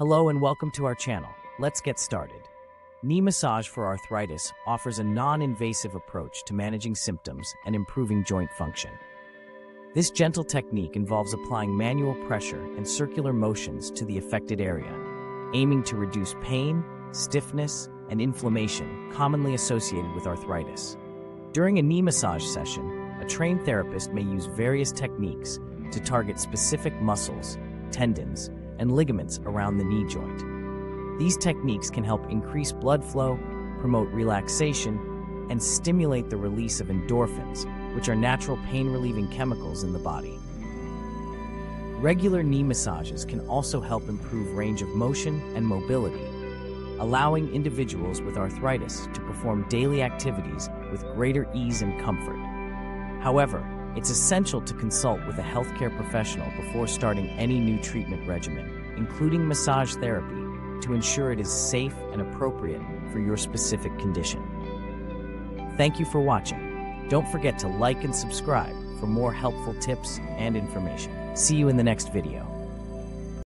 Hello and welcome to our channel. Let's get started. Knee massage for arthritis offers a non-invasive approach to managing symptoms and improving joint function. This gentle technique involves applying manual pressure and circular motions to the affected area, aiming to reduce pain, stiffness, and inflammation commonly associated with arthritis. During a knee massage session, a trained therapist may use various techniques to target specific muscles, tendons, and ligaments around the knee joint. These techniques can help increase blood flow, promote relaxation, and stimulate the release of endorphins, which are natural pain-relieving chemicals in the body. Regular knee massages can also help improve range of motion and mobility, allowing individuals with arthritis to perform daily activities with greater ease and comfort. However, it's essential to consult with a healthcare professional before starting any new treatment regimen, including massage therapy, to ensure it is safe and appropriate for your specific condition. Thank you for watching. Don't forget to like and subscribe for more helpful tips and information. See you in the next video.